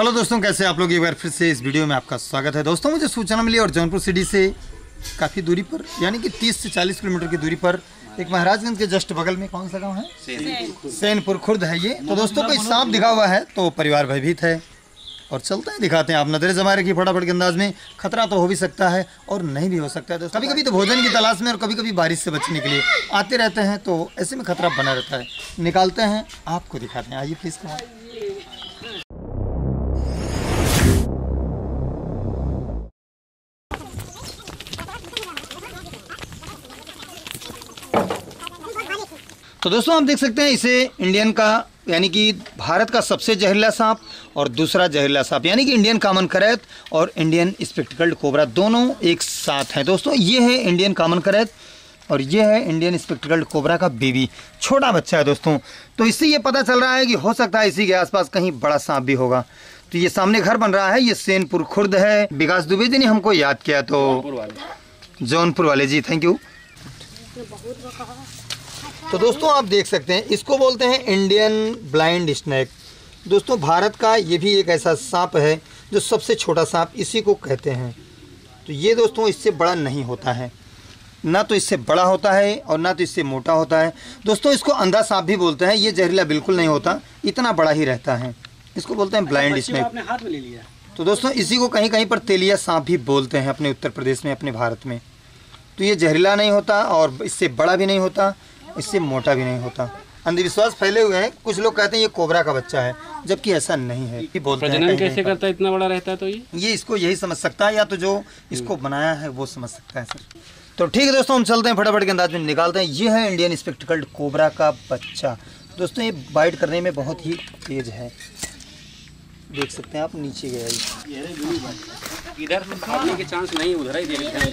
Hello दोस्तों, कैसे आप लोग? एक बार फिर से इस वीडियो में आपका स्वागत है। दोस्तों, मुझे सूचना मिली और जौनपुर सिटी से काफ़ी दूरी पर यानी कि 30 से 40 किलोमीटर की दूरी पर एक महाराजगंज के जस्ट बगल में कौन सा गाँव है, सैनपुर खुर्द है ये। तो दोस्तों कोई सांप दिखा हुआ है तो परिवार भयभीत है और चलते हैं, दिखाते हैं। आप नजरें जमा रखिए फटाफट के अंदाज में, खतरा तो हो भी सकता है और नहीं भी हो सकता है। दोस्तों कभी कभी तो भोजन की तलाश में और कभी कभी बारिश से बचने के लिए आते रहते हैं, तो ऐसे में खतरा बना रहता है। निकालते हैं, आपको दिखाते हैं। आइए प्लीज़। तो दोस्तों आप देख सकते हैं, इसे इंडियन का यानी कि भारत का सबसे जहरीला सांप और दूसरा जहरीला सांप यानी कि इंडियन कॉमन करैत और इंडियन स्पेक्टिकल्ड कोबरा दोनों एक साथ हैं। दोस्तों ये है इंडियन कॉमन करैत और ये है इंडियन स्पेक्टिकल्ड कोबरा का बेबी, छोटा बच्चा है दोस्तों। तो इससे ये पता चल रहा है कि हो सकता है इसी के आसपास कहीं बड़ा सांप भी होगा। तो ये सामने घर बन रहा है, ये सैनपुर खुर्द है। विकास दुबे जी ने हमको याद किया, तो जौनपुर वाले जी, थैंक यू। तो दोस्तों आप देख सकते हैं, इसको बोलते हैं इंडियन ब्लाइंड स्नैक। दोस्तों भारत का ये भी एक ऐसा सांप है जो सबसे छोटा सांप इसी को कहते हैं। तो ये दोस्तों इससे बड़ा नहीं होता है, ना तो इससे बड़ा होता है और ना तो इससे मोटा होता है। दोस्तों इसको अंधा सांप भी बोलते हैं, ये जहरीला बिल्कुल नहीं होता, इतना बड़ा ही रहता है। इसको बोलते हैं ब्लाइंड स्नैक। अपने हाथ में ले लिया। तो दोस्तों इसी को कहीं कहीं पर तेलिया सांप भी बोलते हैं अपने उत्तर प्रदेश में, अपने भारत में। तो ये जहरीला नहीं होता और इससे बड़ा भी नहीं होता, इससे मोटा भी नहीं होता। अंधविश्वास फैले हुए हैं, कुछ लोग कहते हैं ये कोबरा का बच्चा है, जबकि ऐसा नहीं है। ये बोलते हैं कैसे करता है, इतना बड़ा रहता है। तो ये इसको यही समझ सकता है या तो जो इसको बनाया है वो समझ सकता है सर। तो ठीक है दोस्तों, हम चलते हैं फटाफट के अंदाज में निकालते हैं। ये है इंडियन स्पेक्टिकल्ड कोबरा का बच्चा। दोस्तों ये बाइट करने में बहुत ही तेज है, देख सकते हैं आप, नीचे गया इधर चांस नहीं, उधर ही कहीं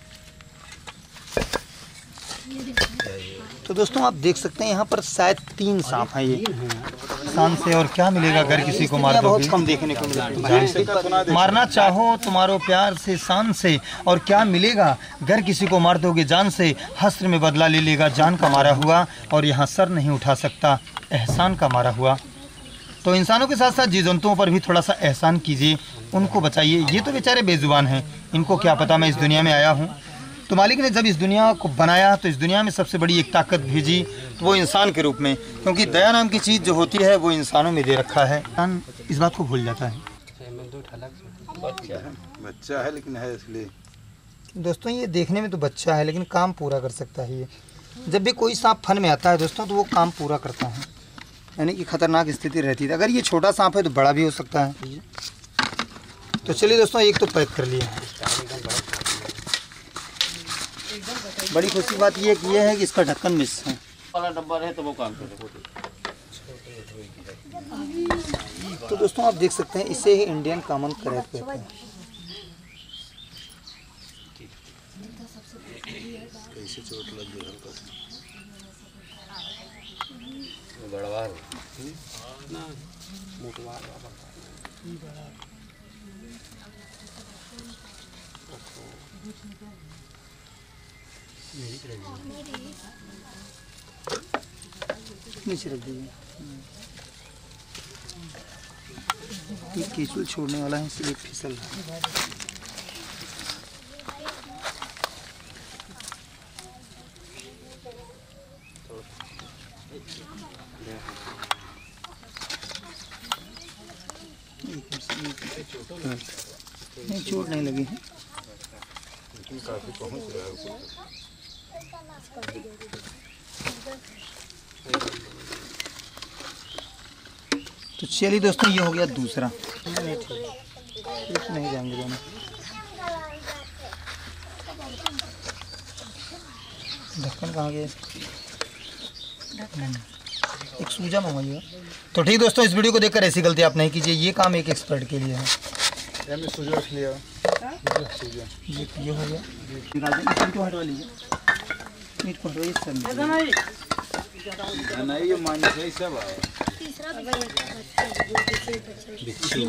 तो दोस्तों आप देख सकते हैं यहाँ पर शायद 3 सांप हैं ये। सांप से और क्या मिलेगा अगर किसी को मार दोगे, बहुत कम देखने को मिलेगा। मारना चाहो तो मारो प्यार से, शान से, और क्या मिलेगा अगर किसी को मार दोगे जान से। हस्त्र में बदला ले लेगा जान का मारा हुआ, और यहाँ सर नहीं उठा सकता एहसान का मारा हुआ। तो इंसानों के साथ साथ जीव जंतुओं पर भी थोड़ा सा एहसान कीजिए, उनको बचाइए। ये तो बेचारे बेजुबान हैं, इनको क्या पता। मैं इस दुनिया में आया हूँ तो मालिक ने जब इस दुनिया को बनाया तो इस दुनिया में सबसे बड़ी एक ताकत भेजी तो वो इंसान के रूप में, क्योंकि दया नाम की चीज़ जो होती है वो इंसानों में दे रखा है। इंसान इस बात को भूल जाता है। बच्चा है लेकिन है इसलिए दोस्तों, ये देखने में तो बच्चा है लेकिन काम पूरा कर सकता है ये। जब भी कोई सांप फन में आता है दोस्तों तो वो काम पूरा करता है, यानी कि खतरनाक स्थिति रहती है। अगर ये छोटा सांप है तो बड़ा भी हो सकता है। तो चलिए दोस्तों, एक तो पैक कर लिए। बड़ी खुशी बात ये है कि इसका ढक्कन मिस है, वाला डब्बा है तो वो काम करेगा। तो दोस्तों आप देख सकते हैं, इसे ही इंडियन कॉमन करैत कहते हैं। नीचे रख दीजिए, केचुल छोड़ने वाला है इसलिए फिसल रहा है। नहीं, चोट नहीं लगी है, काफी पहुंच रहा है। तो चलिए दोस्तों, ये हो गया दूसरा। नहीं जाएंगे दोनों। ढक्कन कहाँ गया? एक सूजा मंगाइएगा। तो ठीक दोस्तों, इस वीडियो को देखकर ऐसी गलती आप नहीं कीजिए, ये काम एक एक्सपर्ट के लिए है। सूजा रख लिया, ये हो गया। ये सब तीसरा बिच्छू।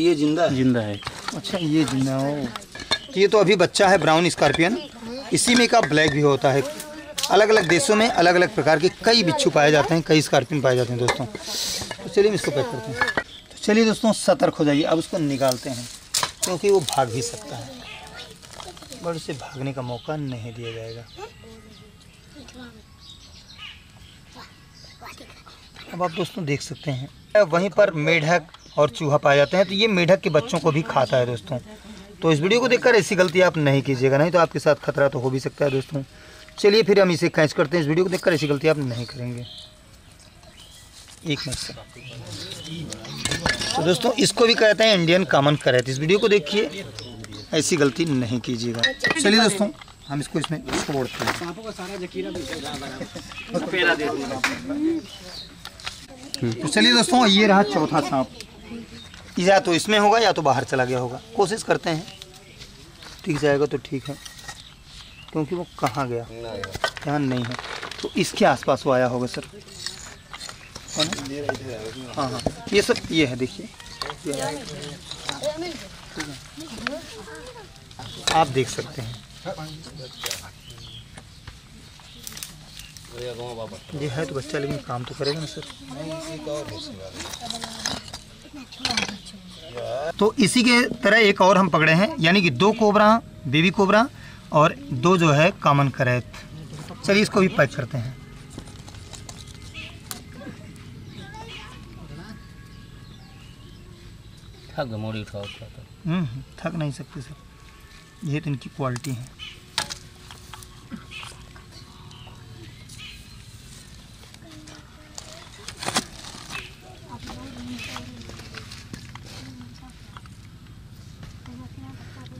ये जिंदा है। अच्छा ये जिंदा हो। ये तो अभी बच्चा है ब्राउन स्कॉर्पियन। इसी में का ब्लैक भी होता है। अलग अलग देशों में अलग अलग प्रकार के कई बिच्छू पाए जाते हैं, कई स्कॉर्पियन पाए जाते हैं दोस्तों। तो चलिए हम इसको पैक करते हैं। तो चलिए दोस्तों सतर्क हो जाइए। अब उसको निकालते हैं क्योंकि वो भाग भी सकता है, पर उसे भागने का मौका नहीं दिया जाएगा। अब आप दोस्तों देख सकते हैं वहीं पर मेढक और चूहा पाए जाते हैं। तो ये मेढक के बच्चों को भी खाता है दोस्तों। तो इस वीडियो को देखकर ऐसी गलती आप नहीं कीजिएगा, नहीं तो आपके साथ खतरा तो हो भी सकता है दोस्तों। चलिए फिर हम इसे कैच करते हैं। इस वीडियो को देखकर ऐसी गलती आप नहीं करेंगे। एक मिनट। तो दोस्तों इसको भी कहते हैं इंडियन कॉमन करैट। इस वीडियो को देखिए, ऐसी गलती नहीं कीजिएगा। चलिए दोस्तों हम इसको इसमें छोड़ते हैं। सांपों का सारा जकीरा भी। तो चलिए दोस्तों ये रहा चौथा सांप। या तो इसमें होगा या तो बाहर चला गया होगा। कोशिश करते हैं, ठीक जाएगा तो ठीक है, क्योंकि वो कहाँ गया ध्यान नहीं है। तो इसके आसपास वो आया होगा सर। हाँ हाँ ये सब ये है, देखिए आप देख सकते हैं ये है। तो बच्चा लेकिन काम तो करेगा ना सर। तो इसी के तरह एक और हम पकड़े हैं, यानी कि दो कोबरा, बेबी कोबरा और दो जो है कॉमन करैत। चलिए इसको भी पैक करते हैं। थक मोड़ी उठाओ, थक नहीं सकते सर, ये तो इनकी क्वालिटी है।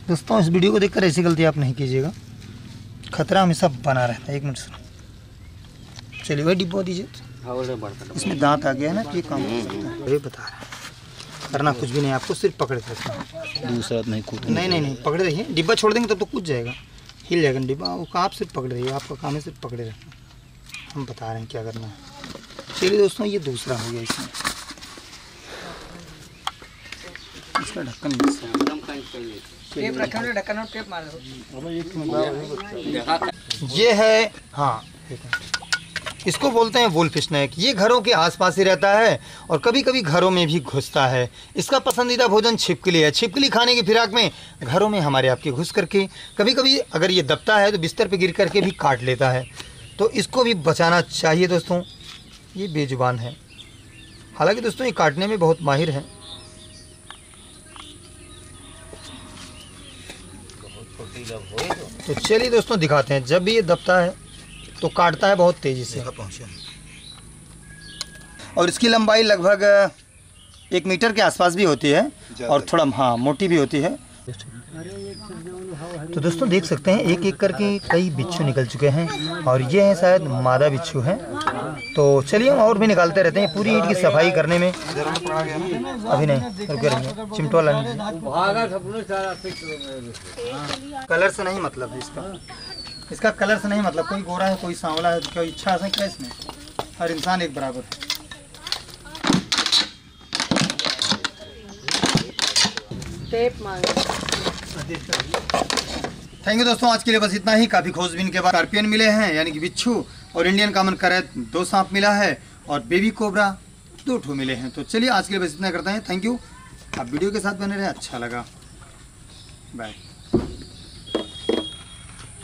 दोस्तों इस वीडियो को देखकर ऐसी गलती आप नहीं कीजिएगा, खतरा हमेशा बना रहता है। एक मिनट सर। चलिए वही डिब्बा दीजिए। इसमें दांत आ गया है ना, ये काम कर सकता है। अरे बता रहा है करना कुछ भी नहीं, आपको सिर्फ पकड़ के रखना, दूसरा नहीं कूद। नहीं पकड़े रहिए। डिब्बा छोड़ देंगे तब तो कूद जाएगा, हिल जाएगा डिब्बा। वो आप सिर्फ पकड़े रहिए, आपका काम है सिर्फ पकड़े रखना। हम बता रहे हैं क्या करना है। चलिए दोस्तों ये दूसरा हो गया। इसमें इसका ढक्कन ये है। हाँ इसको बोलते हैं वुल्फिश स्नेक। ये घरों के आसपास ही रहता है और कभी कभी घरों में भी घुसता है। इसका पसंदीदा भोजन छिपकली है। छिपकली खाने की फिराक में घरों में हमारे आपके घुस करके, कभी कभी अगर ये दबता है तो बिस्तर पे गिर करके भी काट लेता है। तो इसको भी बचाना चाहिए दोस्तों। ये बेजुबान है, हालाँकि दोस्तों ये काटने में बहुत माहिर है। तो चलिए दोस्तों दिखाते हैं। जब भी ये दबता है तो काटता है बहुत तेज़ी से। और इसकी लंबाई लगभग 1 मीटर के आसपास भी होती है और थोड़ा हाँ मोटी भी होती है। तो दोस्तों देख सकते हैं एक एक करके कई बिच्छू निकल चुके हैं और ये है शायद मादा बिच्छू है। तो चलिए हम और भी निकालते रहते हैं। पूरी ईंट की सफाई करने में अभी नहीं रुके रहेंगे। चिमटो कलर से नहीं मतलब है इसका कलर से नहीं मतलब। कोई गोरा है, कोई सांवला है, कोई इच्छा से क्या इसमें, हर इंसान एक बराबर है। थैंक यू दोस्तों, आज के लिए बस इतना ही। काफ़ी खोजबीन के बाद स्कॉर्पियन मिले हैं, यानी कि बिच्छू, और इंडियन कॉमन करैत 2 सांप मिला है और बेबी कोबरा 2 मिले हैं। तो चलिए आज के लिए बस इतना करते हैं। Thank you. आप वीडियो के साथ बने रहे, अच्छा लगा। बाय।